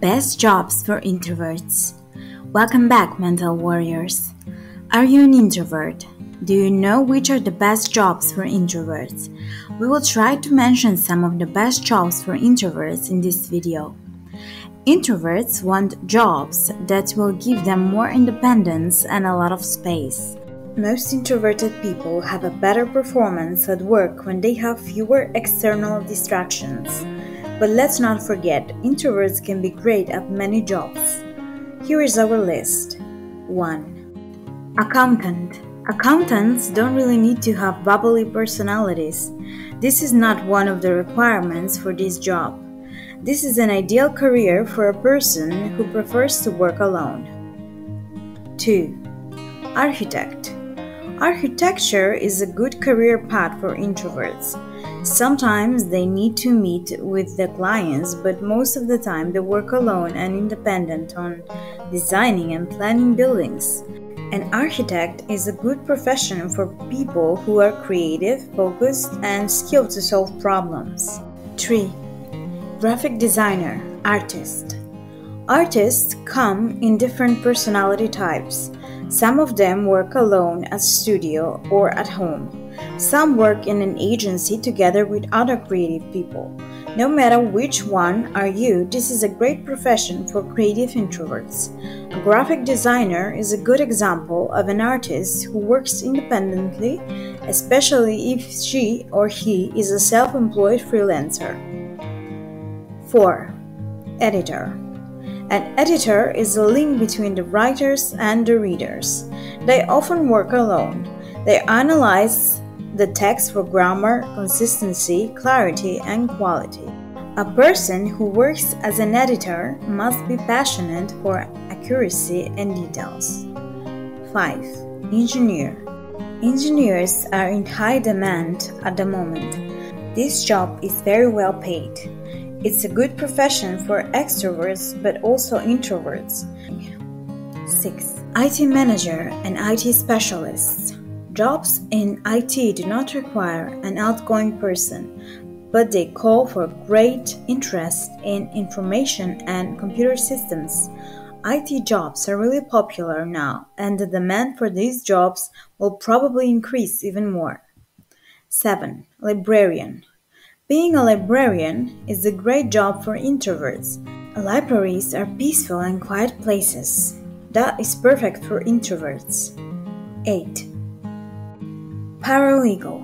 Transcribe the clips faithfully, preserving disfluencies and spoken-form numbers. Best jobs for introverts. Welcome back, Mental Warriors. Are you an introvert? Do you know which are the best jobs for introverts? We will try to mention some of the best jobs for introverts in this video. Introverts want jobs that will give them more independence and a lot of space. Most introverted people have a better performance at work when they have fewer external distractions. But let's not forget, introverts can be great at many jobs. Here is our list. one. Accountant. Accountants don't really need to have bubbly personalities. This is not one of the requirements for this job. This is an ideal career for a person who prefers to work alone. two. Architect. Architecture is a good career path for introverts. Sometimes they need to meet with the clients, but most of the time they work alone and independent on designing and planning buildings. An architect is a good profession for people who are creative, focused, and skilled to solve problems. three. Graphic designer, artist. Artists come in different personality types. Some of them work alone at studio or at home. Some work in an agency together with other creative people. No matter which one are you, this is a great profession for creative introverts. A graphic designer is a good example of an artist who works independently, especially if she or he is a self-employed freelancer. four. Editor. An editor is a link between the writers and the readers. They often work alone. They analyze the text for grammar, consistency, clarity, and quality. A person who works as an editor must be passionate for accuracy and details. five. Engineer. Engineers are in high demand at the moment. This job is very well paid. It's a good profession for extroverts but also introverts. six. I T manager and I T specialists. Jobs in I T do not require an outgoing person, but they call for great interest in information and computer systems. I T jobs are really popular now, and the demand for these jobs will probably increase even more. seven. Librarian. Being a librarian is a great job for introverts. Libraries are peaceful and quiet places. That is perfect for introverts. eight. Paralegal.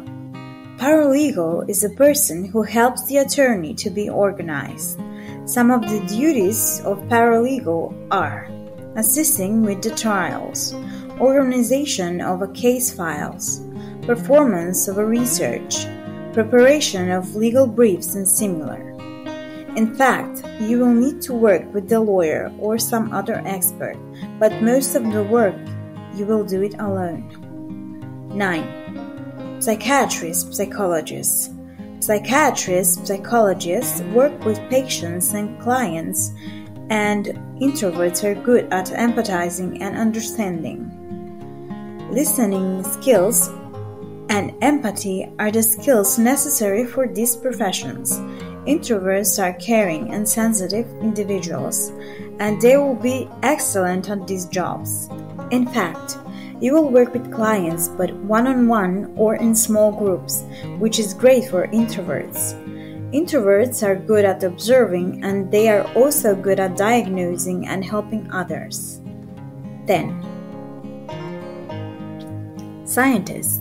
Paralegal is a person who helps the attorney to be organized. Some of the duties of paralegal are assisting with the trials, organization of a case files, performance of a research, preparation of legal briefs and similar. In fact, you will need to work with the lawyer or some other expert, but most of the work you will do it alone. nine. Psychiatrist, psychologists. Psychiatrists, psychologists work with patients and clients, and introverts are good at empathizing and understanding. Listening skills and empathy are the skills necessary for these professions. Introverts are caring and sensitive individuals, and they will be excellent at these jobs. In fact, you will work with clients but one-on-one or in small groups, which is great for introverts. Introverts are good at observing, and they are also good at diagnosing and helping others. ten. Scientists.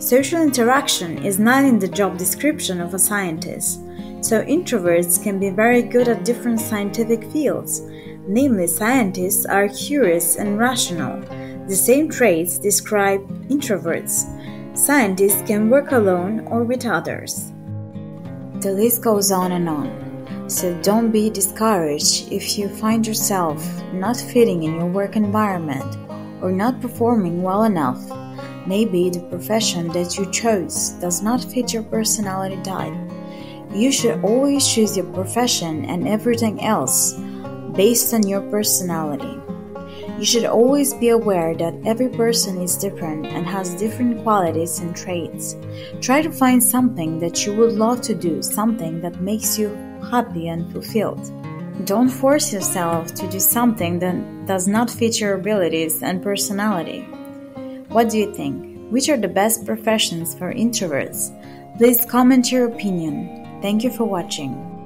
Social interaction is not in the job description of a scientist, so introverts can be very good at different scientific fields. Namely, scientists are curious and rational. The same traits describe introverts. Scientists can work alone or with others. The list goes on and on, so don't be discouraged if you find yourself not fitting in your work environment or not performing well enough. Maybe the profession that you chose does not fit your personality type. You should always choose your profession and everything else based on your personality. You should always be aware that every person is different and has different qualities and traits. Try to find something that you would love to do, something that makes you happy and fulfilled. Don't force yourself to do something that does not fit your abilities and personality. What do you think? Which are the best professions for introverts? Please comment your opinion. Thank you for watching.